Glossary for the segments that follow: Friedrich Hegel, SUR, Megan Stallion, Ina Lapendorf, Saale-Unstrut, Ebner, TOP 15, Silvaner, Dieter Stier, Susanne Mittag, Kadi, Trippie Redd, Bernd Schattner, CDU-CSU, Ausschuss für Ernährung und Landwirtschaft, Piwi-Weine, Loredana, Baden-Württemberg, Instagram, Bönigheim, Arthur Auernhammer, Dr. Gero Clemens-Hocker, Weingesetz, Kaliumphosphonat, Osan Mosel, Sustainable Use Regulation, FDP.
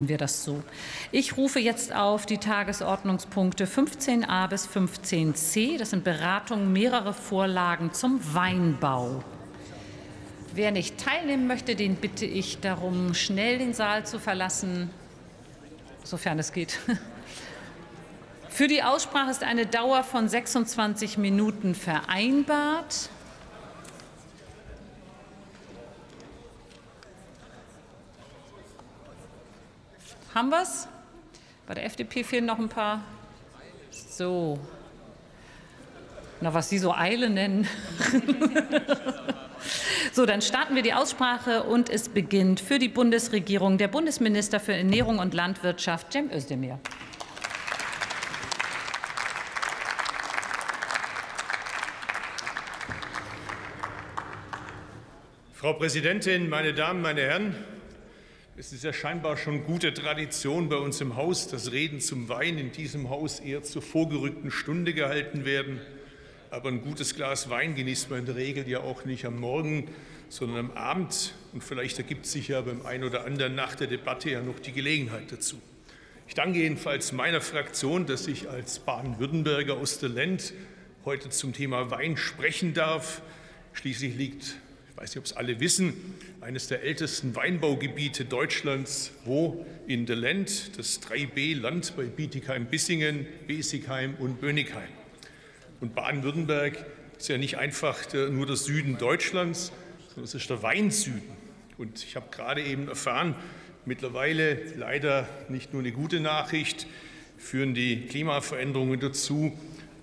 Wir das so. Ich rufe jetzt auf die Tagesordnungspunkte 15a bis 15c. Das sind Beratungen mehrerer Vorlagen zum Weinbau. Wer nicht teilnehmen möchte, den bitte ich darum, schnell den Saal zu verlassen, sofern es geht. Für die Aussprache ist eine Dauer von 26 Minuten vereinbart. Haben wir es? Bei der FDP fehlen noch ein paar. So. Na, was Sie so Eile nennen. So, dann starten wir die Aussprache und es beginnt für die Bundesregierung der Bundesminister für Ernährung und Landwirtschaft, Cem Özdemir. Frau Präsidentin, meine Damen, meine Herren! Es ist ja scheinbar schon gute Tradition bei uns im Haus, dass Reden zum Wein in diesem Haus eher zur vorgerückten Stunde gehalten werden. Aber ein gutes Glas Wein genießt man in der Regel ja auch nicht am Morgen, sondern am Abend. Und vielleicht ergibt sich ja beim einen oder anderen nach der Debatte ja noch die Gelegenheit dazu. Ich danke jedenfalls meiner Fraktion, dass ich als Baden-Württemberger aus der Land heute zum Thema Wein sprechen darf. Schließlich liegt, ich weiß nicht, ob es alle wissen, eines der ältesten Weinbaugebiete Deutschlands, wo in der Land, das 3B-Land bei Bietigheim-Bissingen, Besigheim und Bönigheim. Und Baden-Württemberg ist ja nicht einfach nur der Süden Deutschlands, sondern es ist der Weinsüden. Und ich habe gerade eben erfahren, mittlerweile leider nicht nur eine gute Nachricht, führen die Klimaveränderungen dazu,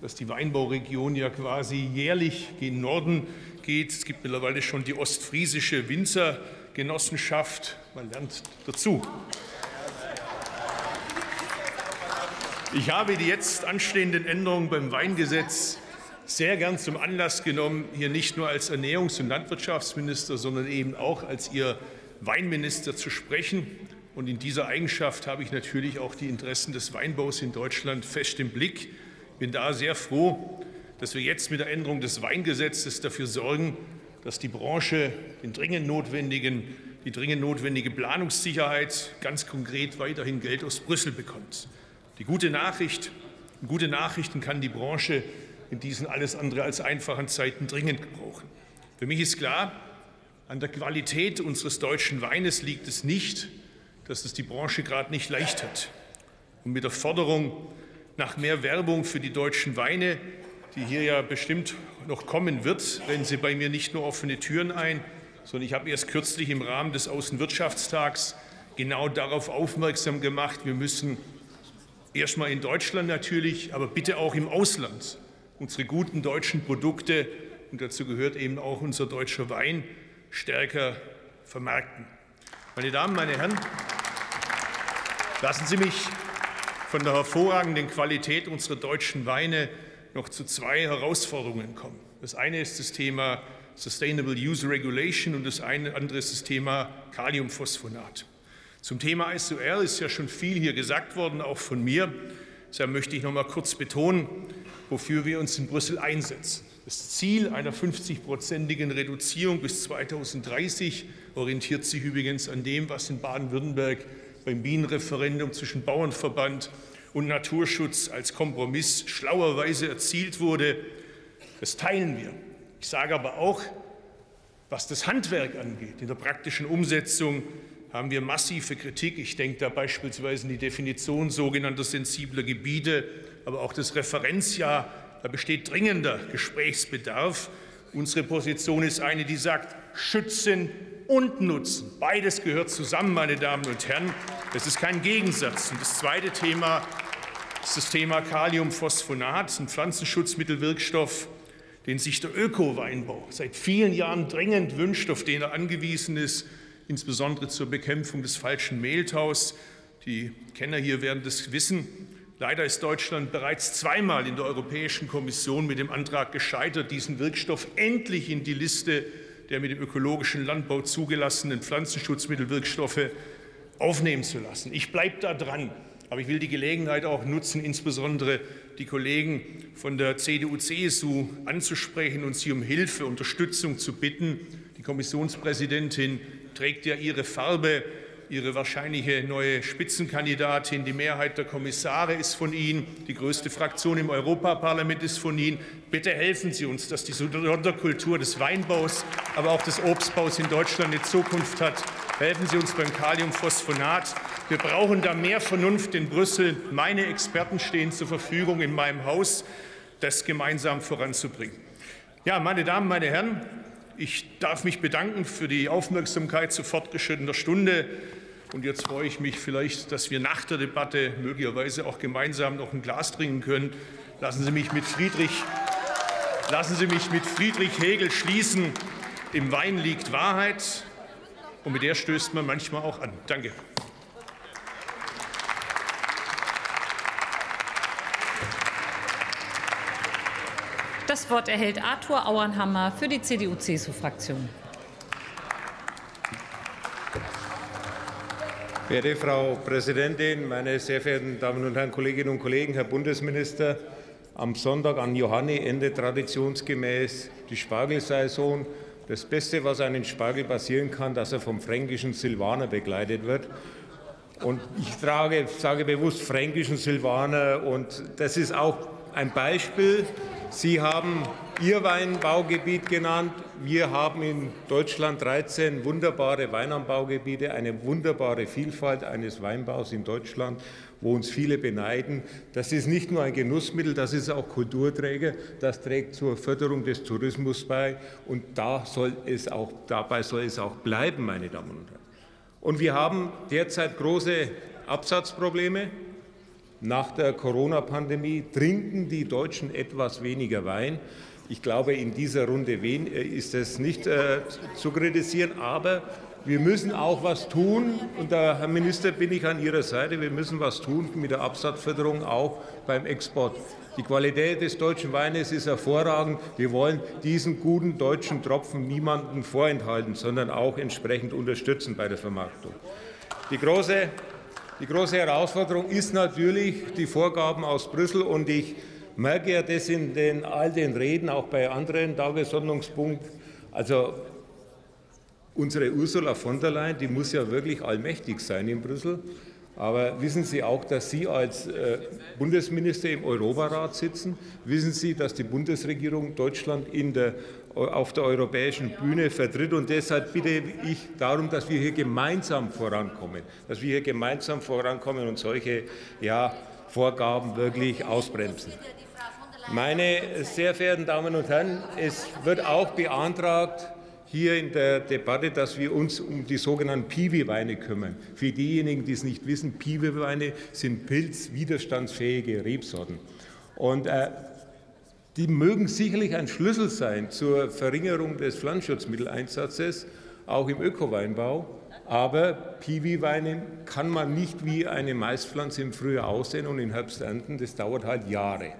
dass die Weinbauregion ja quasi jährlich gen Norden geht. Es gibt mittlerweile schon die ostfriesische Winzergenossenschaft. Man lernt dazu. Ich habe die jetzt anstehenden Änderungen beim Weingesetz sehr gern zum Anlass genommen, hier nicht nur als Ernährungs- und Landwirtschaftsminister, sondern eben auch als Ihr Weinminister zu sprechen. Und in dieser Eigenschaft habe ich natürlich auch die Interessen des Weinbaus in Deutschland fest im Blick. Ich bin da sehr froh, dass wir jetzt mit der Änderung des Weingesetzes dafür sorgen, dass die Branche die dringend notwendige Planungssicherheit, ganz konkret weiterhin Geld aus Brüssel bekommt. Die gute Nachricht, gute Nachrichten kann die Branche in diesen alles andere als einfachen Zeiten dringend gebrauchen. Für mich ist klar, an der Qualität unseres deutschen Weines liegt es nicht, dass es die Branche gerade nicht leicht hat. Und mit der Forderung nach mehr Werbung für die deutschen Weine, die hier ja bestimmt noch kommen wird, rennen Sie bei mir nicht nur offene Türen ein, sondern ich habe erst kürzlich im Rahmen des Außenwirtschaftstags genau darauf aufmerksam gemacht, wir müssen erstmal in Deutschland natürlich, aber bitte auch im Ausland unsere guten deutschen Produkte, und dazu gehört eben auch unser deutscher Wein, stärker vermarkten. Meine Damen, meine Herren, lassen Sie mich von der hervorragenden Qualität unserer deutschen Weine noch zu zwei Herausforderungen kommen. Das eine ist das Thema Sustainable Use Regulation und das andere ist das Thema Kaliumphosphonat. Zum Thema SUR ist ja schon viel hier gesagt worden, auch von mir. Deshalb möchte ich noch mal kurz betonen, wofür wir uns in Brüssel einsetzen. Das Ziel einer 50-prozentigen Reduzierung bis 2030 orientiert sich übrigens an dem, was in Baden-Württemberg beim Bienenreferendum zwischen Bauernverband und Naturschutz als Kompromiss schlauerweise erzielt wurde. Das teilen wir. Ich sage aber auch, was das Handwerk angeht, in der praktischen Umsetzung haben wir massive Kritik. Ich denke da beispielsweise an die Definition sogenannter sensibler Gebiete, aber auch das Referenzjahr. Da besteht dringender Gesprächsbedarf. Unsere Position ist eine, die sagt, schützen und nutzen. Beides gehört zusammen, meine Damen und Herren. Es ist kein Gegensatz. Und das zweite Thema ist das Thema Kaliumphosphonat, ein Pflanzenschutzmittelwirkstoff, den sich der Öko-Weinbau seit vielen Jahren dringend wünscht, auf den er angewiesen ist, insbesondere zur Bekämpfung des falschen Mehltaus. Die Kenner hier werden das wissen. Leider ist Deutschland bereits zweimal in der Europäischen Kommission mit dem Antrag gescheitert, diesen Wirkstoff endlich in die Liste der mit dem ökologischen Landbau zugelassenen Pflanzenschutzmittelwirkstoffe aufnehmen zu lassen. Ich bleibe da dran, aber ich will die Gelegenheit auch nutzen, insbesondere die Kollegen von der CDU-CSU anzusprechen und sie um Hilfe, Unterstützung zu bitten. Die Kommissionspräsidentin trägt ja ihre Farbe Ihre wahrscheinliche neue Spitzenkandidatin. Die Mehrheit der Kommissare ist von Ihnen. Die größte Fraktion im Europaparlament ist von Ihnen. Bitte helfen Sie uns, dass die Sonderkultur des Weinbaus, aber auch des Obstbaus in Deutschland eine Zukunft hat. Helfen Sie uns beim Kaliumphosphonat. Wir brauchen da mehr Vernunft in Brüssel. Meine Experten stehen zur Verfügung in meinem Haus, das gemeinsam voranzubringen. Ja, meine Damen, meine Herren, ich darf mich bedanken für die Aufmerksamkeit zu fortgeschrittener Stunde. Und jetzt freue ich mich vielleicht, dass wir nach der Debatte möglicherweise auch gemeinsam noch ein Glas trinken können. Lassen Sie mich mit Friedrich Hegel schließen. Im Wein liegt Wahrheit, und mit der stößt man manchmal auch an. Danke. Das Wort erhält Arthur Auernhammer für die CDU-CSU-Fraktion. Werte Frau Präsidentin, meine sehr verehrten Damen und Herren Kolleginnen und Kollegen, Herr Bundesminister! Am Sonntag an Johanni endet traditionsgemäß die Spargelsaison. Das Beste, was einem Spargel passieren kann, dass er vom fränkischen Silvaner begleitet wird. Und ich sage bewusst fränkischen Silvaner, und das ist auch ein Beispiel. Sie haben Ihr Weinbaugebiet genannt. Wir haben in Deutschland 13 wunderbare Weinanbaugebiete, eine wunderbare Vielfalt eines Weinbaus in Deutschland, wo uns viele beneiden. Das ist nicht nur ein Genussmittel, das ist auch Kulturträger. Das trägt zur Förderung des Tourismus bei. Und dabei soll es auch bleiben, meine Damen und Herren. Und wir haben derzeit große Absatzprobleme. Nach der Corona-Pandemie trinken die Deutschen etwas weniger Wein. Ich glaube, in dieser Runde ist es nicht zu kritisieren, aber wir müssen auch was tun. Und da, Herr Minister, bin ich an Ihrer Seite. Wir müssen was tun mit der Absatzförderung, auch beim Export. Die Qualität des deutschen Weines ist hervorragend. Wir wollen diesen guten deutschen Tropfen niemandem vorenthalten, sondern auch entsprechend unterstützen bei der Vermarktung. Die große Herausforderung ist natürlich die Vorgaben aus Brüssel, und ich merke ja das in all den Reden, auch bei anderen Tagesordnungspunkten. Also unsere Ursula von der Leyen, die muss ja wirklich allmächtig sein in Brüssel. Aber wissen Sie auch, dass Sie als Bundesminister im Europarat sitzen? Wissen Sie, dass die Bundesregierung Deutschland auf der europäischen Bühne vertritt? Und deshalb bitte ich darum, dass wir hier gemeinsam vorankommen, und solche Vorgaben wirklich ausbremsen. Meine sehr verehrten Damen und Herren, es wird auch beantragt, hier in der Debatte, dass wir uns um die sogenannten Piwi-Weine kümmern. Für diejenigen, die es nicht wissen, Piwi-Weine sind pilzwiderstandsfähige Rebsorten. Und die mögen sicherlich ein Schlüssel sein zur Verringerung des Pflanzenschutzmitteleinsatzes, auch im Öko-Weinbau. Aber Piwi-Weine kann man nicht wie eine Maispflanze im Frühjahr aussehen und im Herbst ernten. Das dauert halt Jahre.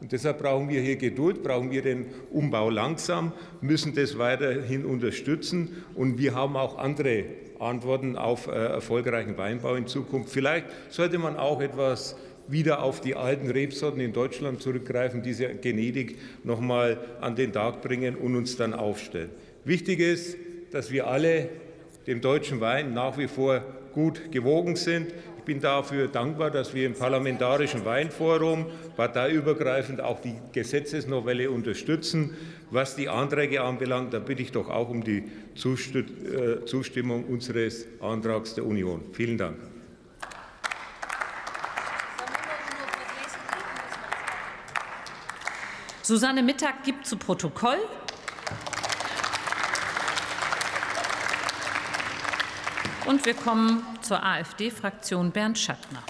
Und deshalb brauchen wir hier Geduld, brauchen wir den Umbau langsam, müssen das weiterhin unterstützen. Und wir haben auch andere Antworten auf erfolgreichen Weinbau in Zukunft. Vielleicht sollte man auch etwas wieder auf die alten Rebsorten in Deutschland zurückgreifen, diese Genetik noch mal an den Tag bringen und uns dann aufstellen. Wichtig ist, dass wir alle dem deutschen Wein nach wie vor gut gewogen sind. Ich bin dafür dankbar, dass wir im Parlamentarischen Weinforum parteiübergreifend auch die Gesetzesnovelle unterstützen. Was die Anträge anbelangt, da bitte ich doch auch um die Zustimmung unseres Antrags der Union. Vielen Dank. Susanne Mittag gibt zu Protokoll: Und wir kommen zur AfD-Fraktion, Bernd Schattner.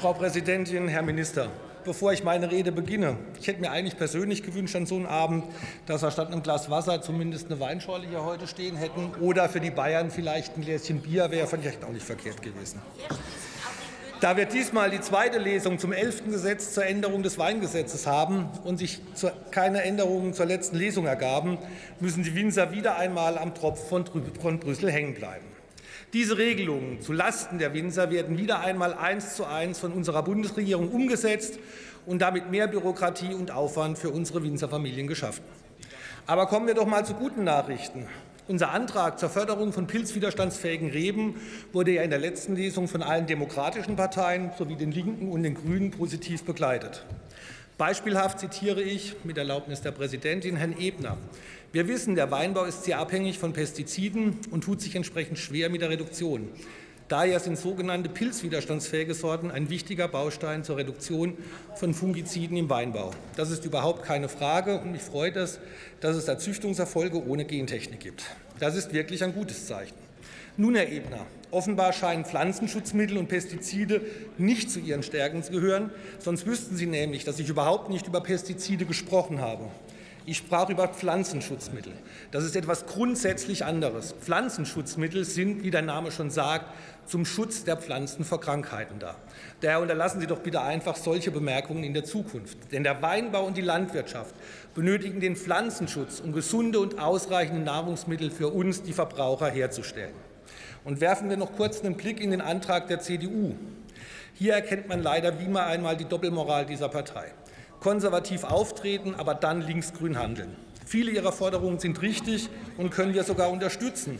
Frau Präsidentin, Herr Minister! Bevor ich meine Rede beginne, ich hätte mir eigentlich persönlich gewünscht an so einem Abend, dass wir statt einem Glas Wasser zumindest eine Weinschorle hier heute stehen hätten, oder für die Bayern vielleicht ein Gläschen Bier, wäre vielleicht auch nicht verkehrt gewesen. Da wir diesmal die zweite Lesung zum 11. Gesetz zur Änderung des Weingesetzes haben und sich keine Änderungen zur letzten Lesung ergaben, müssen die Winzer wieder einmal am Tropf von Brüssel hängen bleiben. Diese Regelungen zulasten der Winzer werden wieder einmal 1:1 von unserer Bundesregierung umgesetzt und damit mehr Bürokratie und Aufwand für unsere Winzerfamilien geschaffen. Aber kommen wir doch mal zu guten Nachrichten. Unser Antrag zur Förderung von pilzwiderstandsfähigen Reben wurde ja in der letzten Lesung von allen demokratischen Parteien sowie den Linken und den Grünen positiv begleitet. Beispielhaft zitiere ich, mit Erlaubnis der Präsidentin, Herrn Ebner. Wir wissen, der Weinbau ist sehr abhängig von Pestiziden und tut sich entsprechend schwer mit der Reduktion. Daher sind sogenannte pilzwiderstandsfähige Sorten ein wichtiger Baustein zur Reduktion von Fungiziden im Weinbau. Das ist überhaupt keine Frage, und mich freut es, dass es da Züchtungserfolge ohne Gentechnik gibt. Das ist wirklich ein gutes Zeichen. Nun, Herr Ebner, offenbar scheinen Pflanzenschutzmittel und Pestizide nicht zu Ihren Stärken zu gehören, sonst wüssten Sie nämlich, dass ich überhaupt nicht über Pestizide gesprochen habe. Ich sprach über Pflanzenschutzmittel. Das ist etwas grundsätzlich anderes. Pflanzenschutzmittel sind, wie der Name schon sagt, zum Schutz der Pflanzen vor Krankheiten da. Daher unterlassen Sie doch bitte einfach solche Bemerkungen in der Zukunft. Denn der Weinbau und die Landwirtschaft benötigen den Pflanzenschutz, um gesunde und ausreichende Nahrungsmittel für uns, die Verbraucher, herzustellen. Und werfen wir noch kurz einen Blick in den Antrag der CDU. Hier erkennt man leider wie mal einmal die Doppelmoral dieser Partei. Konservativ auftreten, aber dann linksgrün handeln. Viele Ihrer Forderungen sind richtig und können wir sogar unterstützen.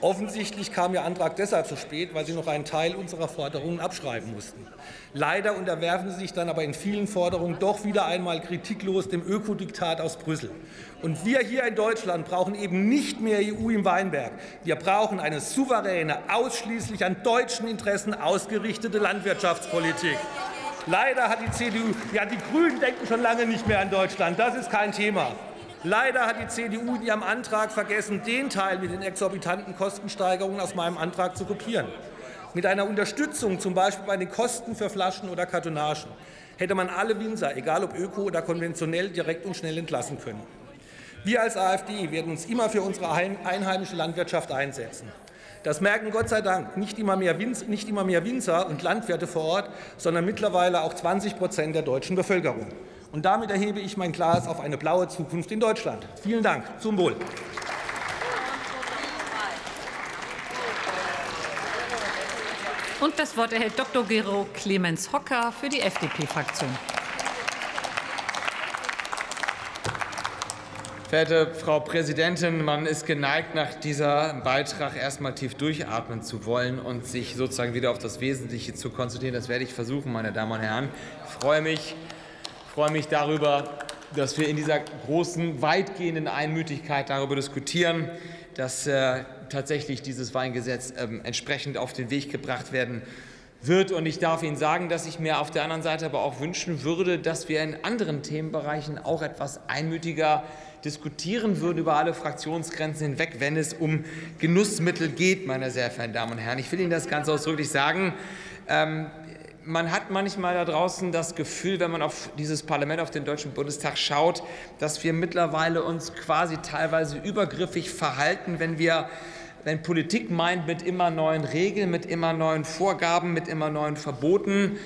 Offensichtlich kam Ihr Antrag deshalb zu spät, weil Sie noch einen Teil unserer Forderungen abschreiben mussten. Leider unterwerfen Sie sich dann aber in vielen Forderungen doch wieder einmal kritiklos dem Ökodiktat aus Brüssel. Und wir hier in Deutschland brauchen eben nicht mehr EU im Weinberg. Wir brauchen eine souveräne, ausschließlich an deutschen Interessen ausgerichtete Landwirtschaftspolitik. Leider hat die CDU, ja, die Grünen denken schon lange nicht mehr an Deutschland, das ist kein Thema. Leider hat die CDU in ihrem Antrag vergessen, den Teil mit den exorbitanten Kostensteigerungen aus meinem Antrag zu kopieren. Mit einer Unterstützung, zum Beispiel bei den Kosten für Flaschen oder Kartonagen, hätte man alle Winzer, egal ob öko oder konventionell, direkt und schnell entlassen können. Wir als AfD werden uns immer für unsere einheimische Landwirtschaft einsetzen. Das merken Gott sei Dank nicht immer mehr Winzer und Landwirte vor Ort, sondern mittlerweile auch 20% der deutschen Bevölkerung. Und damit erhebe ich mein Glas auf eine blaue Zukunft in Deutschland. Vielen Dank. Zum Wohl. Und das Wort erhält Dr. Gero Clemens-Hocker für die FDP-Fraktion. Verehrte Frau Präsidentin, man ist geneigt, nach diesem Beitrag erstmal tief durchatmen zu wollen und sich sozusagen wieder auf das Wesentliche zu konzentrieren. Das werde ich versuchen, meine Damen und Herren. Ich freue mich darüber, dass wir in dieser großen, weitgehenden Einmütigkeit darüber diskutieren, dass tatsächlich dieses Weingesetz entsprechend auf den Weg gebracht werden wird. Und ich darf Ihnen sagen, dass ich mir auf der anderen Seite aber auch wünschen würde, dass wir in anderen Themenbereichen auch etwas einmütiger diskutieren würden, über alle Fraktionsgrenzen hinweg, wenn es um Genussmittel geht, meine sehr verehrten Damen und Herren. Ich will Ihnen das ganz ausdrücklich sagen. Man hat manchmal da draußen das Gefühl, wenn man auf dieses Parlament, auf den Deutschen Bundestag schaut, dass wir mittlerweile uns quasi teilweise übergriffig verhalten, wenn Politik meint, mit immer neuen Regeln, mit immer neuen Vorgaben, mit immer neuen Verboten,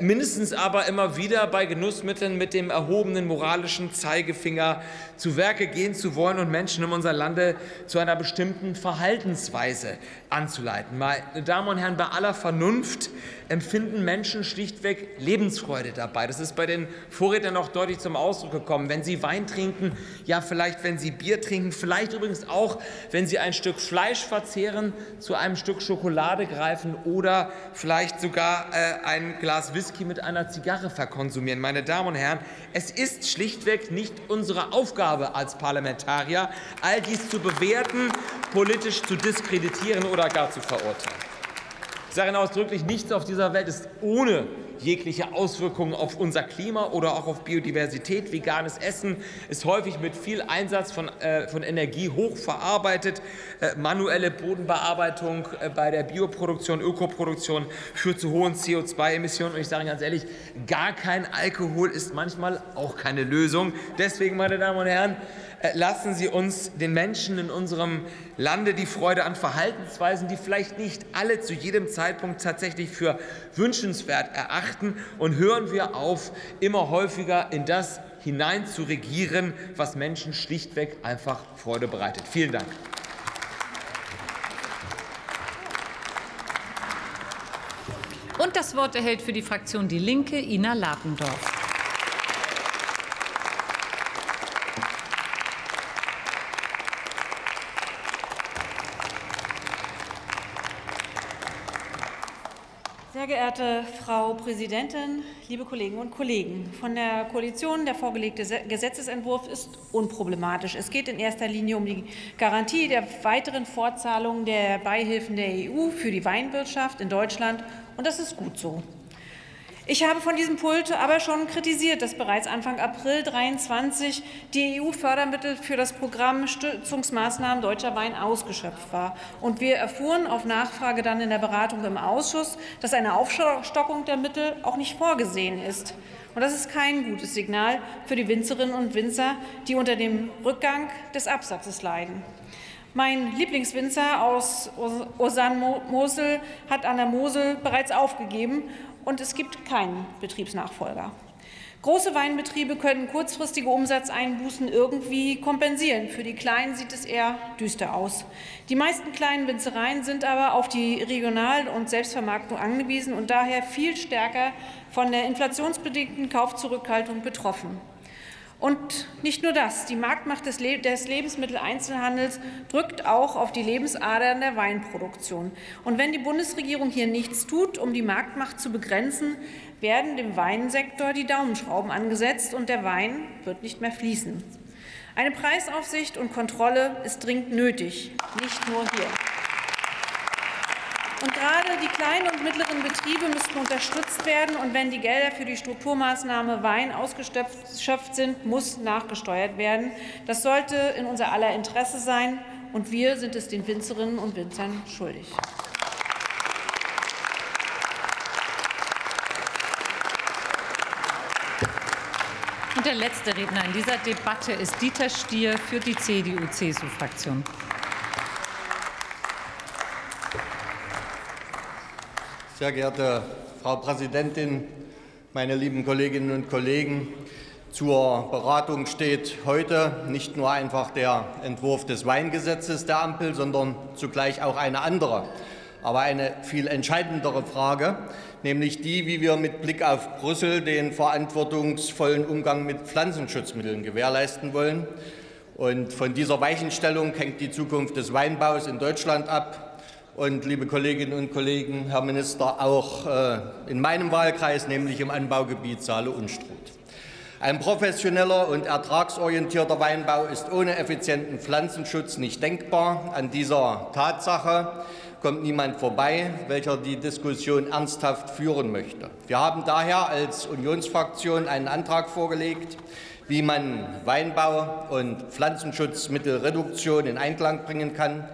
mindestens aber immer wieder bei Genussmitteln mit dem erhobenen moralischen Zeigefinger zu Werke gehen zu wollen und Menschen in unserem Lande zu einer bestimmten Verhaltensweise anzuleiten. Meine Damen und Herren, bei aller Vernunft empfinden Menschen schlichtweg Lebensfreude dabei. Das ist bei den Vorrednern auch deutlich zum Ausdruck gekommen. Wenn Sie Wein trinken, ja vielleicht, wenn Sie Bier trinken, vielleicht übrigens auch, wenn Sie ein Stück Fleisch verzehren, zu einem Stück Schokolade greifen oder vielleicht sogar ein Glas Whisky mit einer Zigarre verkonsumieren. Meine Damen und Herren, es ist schlichtweg nicht unsere Aufgabe als Parlamentarier, all dies zu bewerten, politisch zu diskreditieren oder gar zu verurteilen. Ich sage Ihnen ausdrücklich, nichts auf dieser Welt ist ohne jegliche Auswirkungen auf unser Klima oder auch auf Biodiversität. Veganes Essen ist häufig mit viel Einsatz von Energie hochverarbeitet. Manuelle Bodenbearbeitung bei der Bioproduktion, Ökoproduktion führt zu hohen CO2-Emissionen. Und ich sage Ihnen ganz ehrlich, gar kein Alkohol ist manchmal auch keine Lösung. Deswegen, meine Damen und Herren, lassen Sie uns den Menschen in unserem Lande die Freude an Verhaltensweisen, die vielleicht nicht alle zu jedem Zeitpunkt tatsächlich für wünschenswert erachten, und hören wir auf, immer häufiger in das hinein zu regieren, was Menschen schlichtweg einfach Freude bereitet. Vielen Dank. Und das Wort erhält für die Fraktion Die Linke Ina Lapendorf. Sehr geehrte Frau Präsidentin, liebe Kolleginnen und Kollegen! Von der Koalition der vorgelegte Gesetzentwurf ist unproblematisch. Es geht in erster Linie um die Garantie der weiteren Fortzahlung der Beihilfen der EU für die Weinwirtschaft in Deutschland, und das ist gut so. Ich habe von diesem Pult aber schon kritisiert, dass bereits Anfang April 2023 die EU-Fördermittel für das Programm Stützungsmaßnahmen Deutscher Wein ausgeschöpft war. Und wir erfuhren auf Nachfrage dann in der Beratung im Ausschuss, dass eine Aufstockung der Mittel auch nicht vorgesehen ist. Und das ist kein gutes Signal für die Winzerinnen und Winzer, die unter dem Rückgang des Absatzes leiden. Mein Lieblingswinzer aus Osan Mosel hat an der Mosel bereits aufgegeben, und es gibt keinen Betriebsnachfolger. Große Weinbetriebe können kurzfristige Umsatzeinbußen irgendwie kompensieren. Für die Kleinen sieht es eher düster aus. Die meisten kleinen Winzereien sind aber auf die Regional- und Selbstvermarktung angewiesen und daher viel stärker von der inflationsbedingten Kaufzurückhaltung betroffen. Und nicht nur das. Die Marktmacht des Lebensmitteleinzelhandels drückt auch auf die Lebensadern der Weinproduktion. Und wenn die Bundesregierung hier nichts tut, um die Marktmacht zu begrenzen, werden dem Weinsektor die Daumenschrauben angesetzt und der Wein wird nicht mehr fließen. Eine Preisaufsicht und Kontrolle ist dringend nötig, nicht nur hier. Und gerade die kleinen und mittleren Betriebe müssen unterstützt werden. Und wenn die Gelder für die Strukturmaßnahme Wein ausgeschöpft sind, muss nachgesteuert werden. Das sollte in unser aller Interesse sein. Und wir sind es den Winzerinnen und Winzern schuldig. Und der letzte Redner in dieser Debatte ist Dieter Stier für die CDU-CSU-Fraktion. Sehr geehrte Frau Präsidentin, meine lieben Kolleginnen und Kollegen! Zur Beratung steht heute nicht nur einfach der Entwurf des Weingesetzes der Ampel, sondern zugleich auch eine andere, aber eine viel entscheidendere Frage, nämlich die, wie wir mit Blick auf Brüssel den verantwortungsvollen Umgang mit Pflanzenschutzmitteln gewährleisten wollen. Und von dieser Weichenstellung hängt die Zukunft des Weinbaus in Deutschland ab. Und, liebe Kolleginnen und Kollegen, Herr Minister, auch in meinem Wahlkreis, nämlich im Anbaugebiet Saale-Unstrut. Ein professioneller und ertragsorientierter Weinbau ist ohne effizienten Pflanzenschutz nicht denkbar. An dieser Tatsache kommt niemand vorbei, welcher die Diskussion ernsthaft führen möchte. Wir haben daher als Unionsfraktion einen Antrag vorgelegt, wie man Weinbau und Pflanzenschutzmittelreduktion in Einklang bringen kann.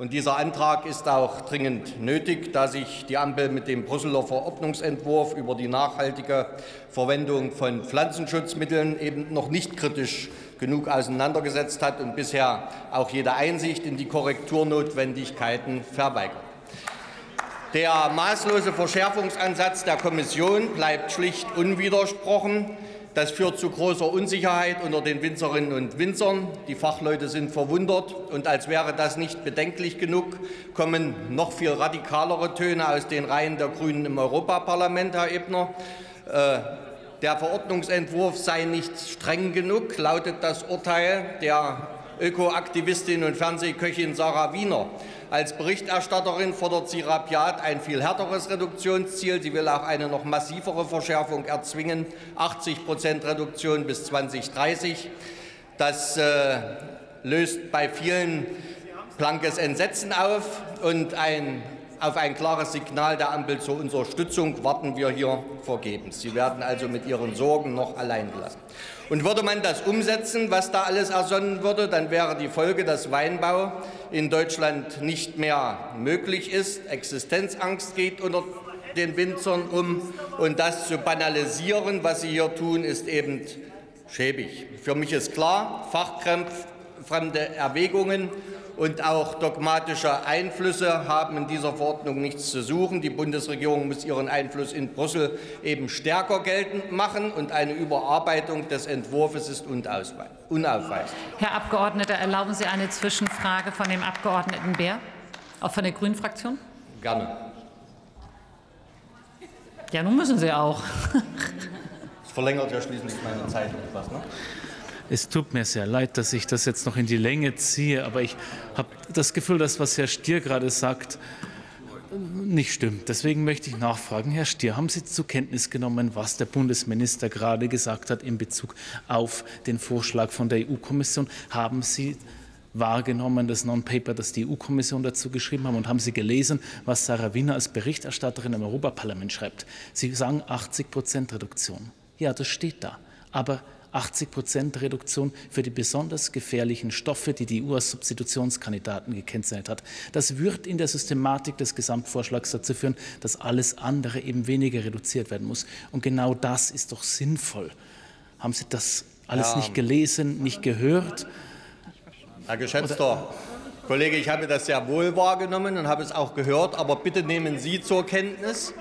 Und dieser Antrag ist auch dringend nötig, da sich die Ampel mit dem Brüsseler Verordnungsentwurf über die nachhaltige Verwendung von Pflanzenschutzmitteln eben noch nicht kritisch genug auseinandergesetzt hat und bisher auch jede Einsicht in die Korrekturnotwendigkeiten verweigert. Der maßlose Verschärfungsansatz der Kommission bleibt schlicht unwidersprochen. Das führt zu großer Unsicherheit unter den Winzerinnen und Winzern. Die Fachleute sind verwundert, und als wäre das nicht bedenklich genug, kommen noch viel radikalere Töne aus den Reihen der Grünen im Europaparlament, Herr Ebner. Der Verordnungsentwurf sei nicht streng genug, lautet das Urteil der Ökoaktivistin und Fernsehköchin Sarah Wiener. Als Berichterstatterin fordert sie rabiat ein viel härteres Reduktionsziel. Sie will auch eine noch massivere Verschärfung erzwingen, 80% Reduktion bis 2030. Das löst bei vielen blankes Entsetzen auf, und auf ein klares Signal der Ampel zur Unterstützung warten wir hier vergebens. Sie werden also mit ihren Sorgen noch allein gelassen. Und würde man das umsetzen, was da alles ersonnen würde, dann wäre die Folge, dass Weinbau in Deutschland nicht mehr möglich ist. Existenzangst geht unter den Winzern um. Und das zu banalisieren, was Sie hier tun, ist eben schäbig. Für mich ist klar, fachfremde Erwägungen und auch dogmatische Einflüsse haben in dieser Verordnung nichts zu suchen. Die Bundesregierung muss ihren Einfluss in Brüssel eben stärker geltend machen, und eine Überarbeitung des Entwurfs ist unausweichlich. Herr Abgeordneter, erlauben Sie eine Zwischenfrage von dem Abgeordneten Bär, auch von der Grünen-Fraktion? Gerne. Ja, nun müssen Sie auch. Das verlängert ja schließlich meine Zeit etwas, ne? Es tut mir sehr leid, dass ich das jetzt noch in die Länge ziehe, aber ich habe das Gefühl, dass, was Herr Stier gerade sagt, nicht stimmt. Deswegen möchte ich nachfragen, Herr Stier, haben Sie zur Kenntnis genommen, was der Bundesminister gerade gesagt hat in Bezug auf den Vorschlag von der EU-Kommission? Haben Sie wahrgenommen, das Non-Paper, das die EU-Kommission dazu geschrieben hat? Und haben Sie gelesen, was Sarah Wiener als Berichterstatterin im Europaparlament schreibt? Sie sagen 80% Reduktion. Ja, das steht da. Aber 80% Reduktion für die besonders gefährlichen Stoffe, die die EU als Substitutionskandidaten gekennzeichnet hat. Das wird in der Systematik des Gesamtvorschlags dazu führen, dass alles andere eben weniger reduziert werden muss. Und genau das ist doch sinnvoll. Haben Sie das alles nicht gelesen, nicht gehört? Herr geschätzter Kollege, ich habe das sehr wohl wahrgenommen und habe es auch gehört, aber bitte nehmen Sie zur Kenntnis,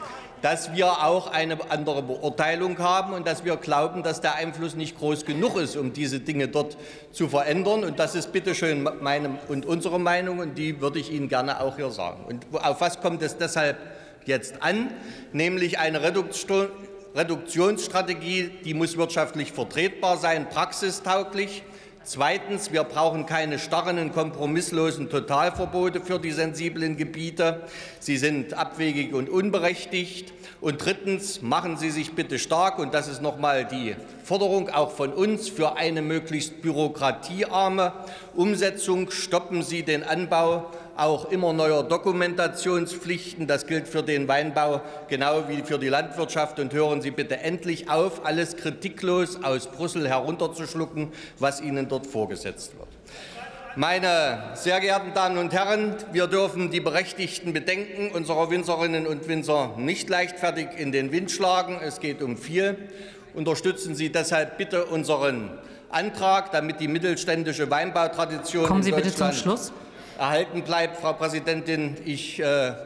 dass wir auch eine andere Beurteilung haben und dass wir glauben, dass der Einfluss nicht groß genug ist, um diese Dinge dort zu verändern. Und das ist bitteschön meine und unsere Meinung, und die würde ich Ihnen gerne auch hier sagen. Und auf was kommt es deshalb jetzt an? Nämlich eine Reduktionsstrategie, die muss wirtschaftlich vertretbar sein, praxistauglich. Zweitens, wir brauchen keine starren und kompromisslosen Totalverbote für die sensiblen Gebiete. Sie sind abwegig und unberechtigt. Und drittens, machen Sie sich bitte stark, und das ist nochmal die Forderung auch von uns, für eine möglichst bürokratiearme Umsetzung. Stoppen Sie den Anbau auch immer neuer Dokumentationspflichten. Das gilt für den Weinbau genau wie für die Landwirtschaft. Und hören Sie bitte endlich auf, alles kritiklos aus Brüssel herunterzuschlucken, was Ihnen dort vorgesetzt wird. Meine sehr geehrten Damen und Herren, wir dürfen die berechtigten Bedenken unserer Winzerinnen und Winzer nicht leichtfertig in den Wind schlagen. Es geht um viel. Unterstützen Sie deshalb bitte unseren Antrag, damit die mittelständische Weinbautradition in Deutschland. Kommen Sie bitte zum Schluss. Erhalten bleibt. Frau Präsidentin, ich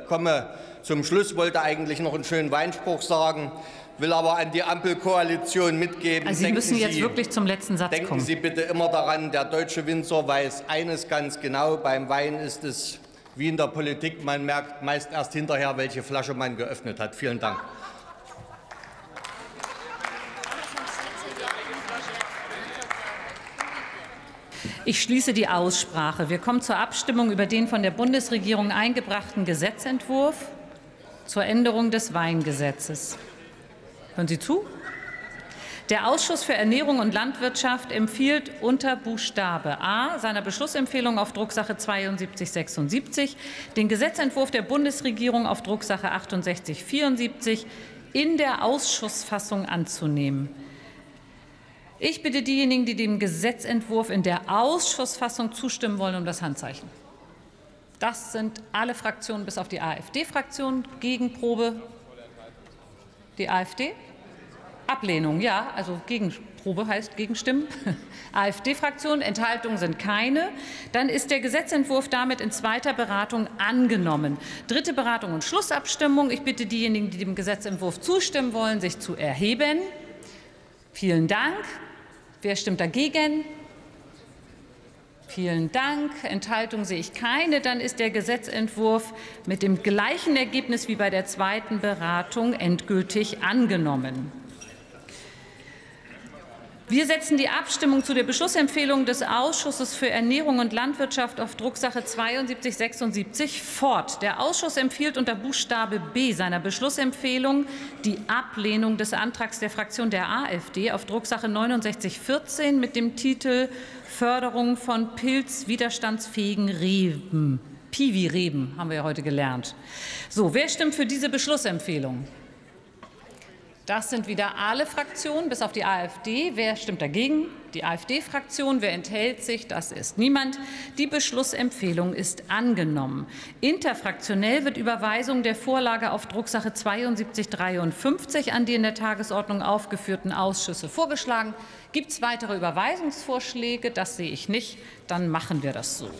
komme zum Schluss, wollte eigentlich noch einen schönen Weinspruch sagen, will aber an die Ampelkoalition mitgeben. Also Sie müssen jetzt wirklich zum letzten Satz kommen. Denken Sie bitte immer daran, der deutsche Winzer weiß eines ganz genau, beim Wein ist es wie in der Politik, man merkt meist erst hinterher, welche Flasche man geöffnet hat. Vielen Dank. Ich schließe die Aussprache. Wir kommen zur Abstimmung über den von der Bundesregierung eingebrachten Gesetzentwurf zur Änderung des Weingesetzes. Hören Sie zu? Der Ausschuss für Ernährung und Landwirtschaft empfiehlt unter Buchstabe A seiner Beschlussempfehlung auf Drucksache 7276 den Gesetzentwurf der Bundesregierung auf Drucksache 6874 in der Ausschussfassung anzunehmen. Ich bitte diejenigen, die dem Gesetzentwurf in der Ausschussfassung zustimmen wollen, um das Handzeichen. Das sind alle Fraktionen bis auf die AfD-Fraktion. Gegenprobe. Die AfD? Ablehnung, ja. Also Gegenprobe heißt Gegenstimmen. AfD-Fraktion, Enthaltungen sind keine. Dann ist der Gesetzentwurf damit in zweiter Beratung angenommen. Dritte Beratung und Schlussabstimmung. Ich bitte diejenigen, die dem Gesetzentwurf zustimmen wollen, sich zu erheben. Vielen Dank. Wer stimmt dagegen? Vielen Dank. Enthaltung sehe ich keine. Dann ist der Gesetzentwurf mit dem gleichen Ergebnis wie bei der zweiten Beratung endgültig angenommen. Wir setzen die Abstimmung zu der Beschlussempfehlung des Ausschusses für Ernährung und Landwirtschaft auf Drucksache 7276 fort. Der Ausschuss empfiehlt unter Buchstabe B seiner Beschlussempfehlung die Ablehnung des Antrags der Fraktion der AfD auf Drucksache 6914 mit dem Titel Förderung von pilzwiderstandsfähigen Reben. Piwi-Reben haben wir ja heute gelernt. So, wer stimmt für diese Beschlussempfehlung? Das sind wieder alle Fraktionen, bis auf die AfD. Wer stimmt dagegen? Die AfD-Fraktion. Wer enthält sich? Das ist niemand. Die Beschlussempfehlung ist angenommen. Interfraktionell wird Überweisung der Vorlage auf Drucksache 7253 an die in der Tagesordnung aufgeführten Ausschüsse vorgeschlagen. Gibt es weitere Überweisungsvorschläge? Das sehe ich nicht. Dann machen wir das so.